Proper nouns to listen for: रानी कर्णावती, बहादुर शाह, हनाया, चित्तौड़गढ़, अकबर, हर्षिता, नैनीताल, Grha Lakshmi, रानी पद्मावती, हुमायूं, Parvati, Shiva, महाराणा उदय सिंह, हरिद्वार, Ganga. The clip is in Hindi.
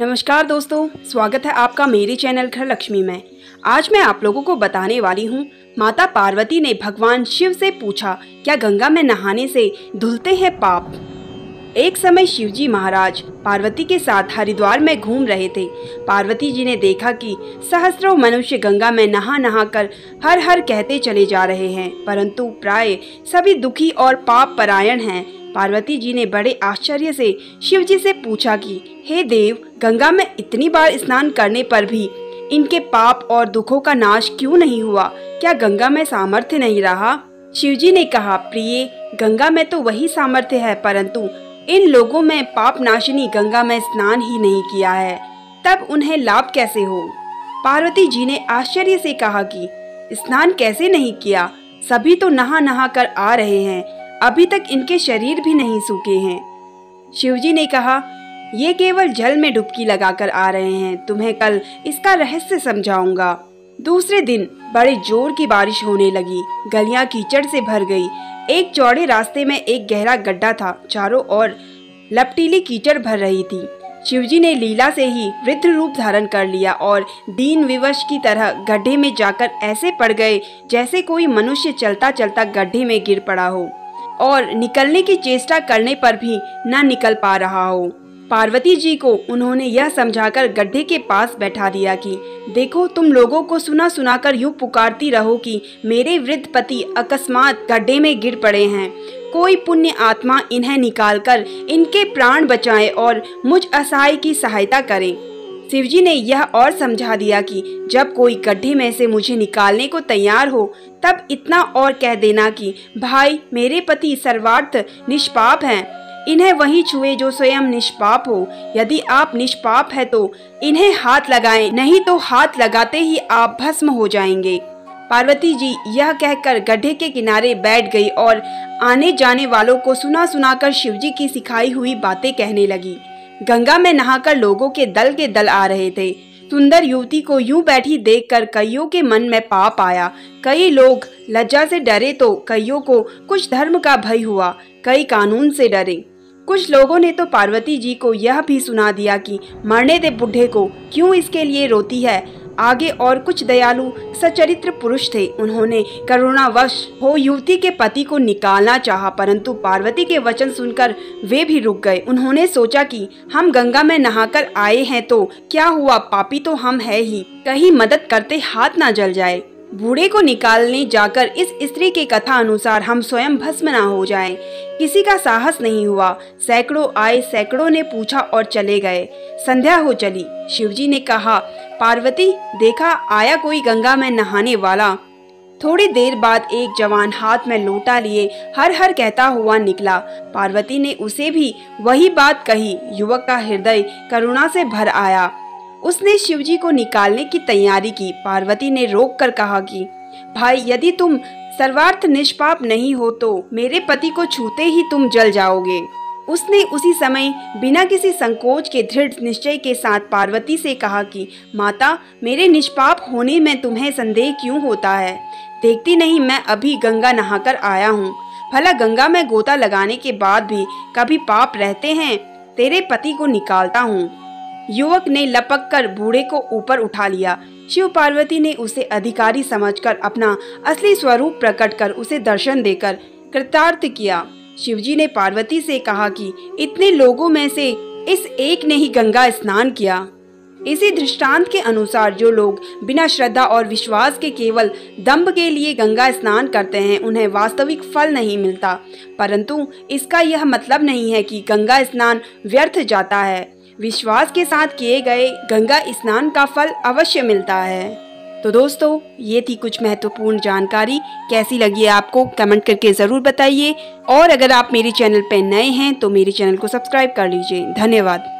नमस्कार दोस्तों, स्वागत है आपका मेरे चैनल घर लक्ष्मी में। आज मैं आप लोगों को बताने वाली हूँ, माता पार्वती ने भगवान शिव से पूछा, क्या गंगा में नहाने से धुलते हैं पाप? एक समय शिवजी महाराज पार्वती के साथ हरिद्वार में घूम रहे थे। पार्वती जी ने देखा कि सहस्त्रों मनुष्य गंगा में नहा नहा कर हर हर कहते चले जा रहे हैं, परंतु प्राय सभी दुखी और पाप परायण हैं। पार्वती जी ने बड़े आश्चर्य से शिव जी से पूछा कि हे देव, गंगा में इतनी बार स्नान करने पर भी इनके पाप और दुखों का नाश क्यों नहीं हुआ? क्या गंगा में सामर्थ्य नहीं रहा? शिव जी ने कहा, प्रिय, गंगा में तो वही सामर्थ्य है, परंतु इन लोगों में पाप नाशिनी गंगा में स्नान ही नहीं किया है, तब उन्हें लाभ कैसे हो? पार्वती जी ने आश्चर्य से कहा कि स्नान कैसे नहीं किया? सभी तो नहा नहा कर आ रहे हैं, अभी तक इनके शरीर भी नहीं सूखे हैं। शिवजी ने कहा, ये केवल जल में डुबकी लगाकर आ रहे हैं, तुम्हें कल इसका रहस्य समझाऊंगा। दूसरे दिन बड़े जोर की बारिश होने लगी, गलियां कीचड़ से भर गई। एक चौड़े रास्ते में एक गहरा गड्ढा था, चारों ओर लपटीली कीचड़ भर रही थी। शिवजी ने लीला से ही वृद्ध रूप धारण कर लिया और दीन विवश की तरह गड्ढे में जाकर ऐसे पड़ गए जैसे कोई मनुष्य चलता चलता गड्ढे में गिर पड़ा हो और निकलने की चेष्टा करने पर भी ना निकल पा रहा हो। पार्वती जी को उन्होंने यह समझाकर गड्ढे के पास बैठा दिया कि देखो, तुम लोगों को सुना सुनाकर यूँ पुकारती रहो कि मेरे वृद्ध पति अकस्मात गड्ढे में गिर पड़े हैं, कोई पुण्य आत्मा इन्हें निकालकर इनके प्राण बचाए और मुझ असहाय की सहायता करे। शिवजी ने यह और समझा दिया कि जब कोई गड्ढे में से मुझे निकालने को तैयार हो, तब इतना और कह देना कि भाई, मेरे पति सर्वार्थ निष्पाप हैं, इन्हें वही छुए जो स्वयं निष्पाप हो। यदि आप निष्पाप हैं तो इन्हें हाथ लगाएं, नहीं तो हाथ लगाते ही आप भस्म हो जाएंगे। पार्वती जी यह कहकर गड्ढे के किनारे बैठ गई और आने जाने वालों को सुना सुनाकर शिवजी की सिखाई हुई बातें कहने लगी। गंगा में नहाकर लोगों के दल आ रहे थे। सुंदर युवती को यूं बैठी देखकर कईयों के मन में पाप आया। कई लोग लज्जा से डरे तो कईयों को कुछ धर्म का भय हुआ, कई कानून से डरे। कुछ लोगों ने तो पार्वती जी को यह भी सुना दिया कि मरने दे बुढ़े को, क्यों इसके लिए रोती है? आगे और कुछ दयालु सचरित्र पुरुष थे, उन्होंने करुणावश हो युवती के पति को निकालना चाहा, परंतु पार्वती के वचन सुनकर वे भी रुक गए। उन्होंने सोचा कि हम गंगा में नहाकर आए हैं तो क्या हुआ, पापी तो हम है ही, कहीं मदद करते हाथ ना जल जाए। बूढ़े को निकालने जाकर इस स्त्री के कथा अनुसार हम स्वयं भस्म ना हो जाएं। किसी का साहस नहीं हुआ। सैकड़ों आए, सैकड़ों ने पूछा और चले गए। संध्या हो चली। शिवजी ने कहा, पार्वती, देखा, आया कोई गंगा में नहाने वाला। थोड़ी देर बाद एक जवान हाथ में लोटा लिए हर हर कहता हुआ निकला। पार्वती ने उसे भी वही बात कही। युवक का हृदय करुणा से भर आया। उसने शिवजी को निकालने की तैयारी की। पार्वती ने रोक कर कहा कि भाई, यदि तुम सर्वार्थ निष्पाप नहीं हो तो मेरे पति को छूते ही तुम जल जाओगे। उसने उसी समय बिना किसी संकोच के दृढ़ निश्चय के साथ पार्वती से कहा कि माता, मेरे निष्पाप होने में तुम्हें संदेह क्यों होता है? देखती नहीं, मैं अभी गंगा नहाकर आया हूँ। भला गंगा में गोता लगाने के बाद भी कभी पाप रहते हैं? तेरे पति को निकालता हूँ। युवक ने लपक कर बूढ़े को ऊपर उठा लिया। शिव पार्वती ने उसे अधिकारी समझकर अपना असली स्वरूप प्रकट कर उसे दर्शन देकर कृतार्थ किया। शिवजी ने पार्वती से कहा कि इतने लोगों में से इस एक ने ही गंगा स्नान किया। इसी दृष्टांत के अनुसार जो लोग बिना श्रद्धा और विश्वास के केवल दंभ के लिए गंगा स्नान करते हैं, उन्हें वास्तविक फल नहीं मिलता, परंतु इसका यह मतलब नहीं है कि गंगा स्नान व्यर्थ जाता है। विश्वास के साथ किए गए गंगा स्नान का फल अवश्य मिलता है। तो दोस्तों, ये थी कुछ महत्वपूर्ण जानकारी। कैसी लगी है आपको, कमेंट करके ज़रूर बताइए। और अगर आप मेरे चैनल पर नए हैं तो मेरे चैनल को सब्सक्राइब कर लीजिए। धन्यवाद।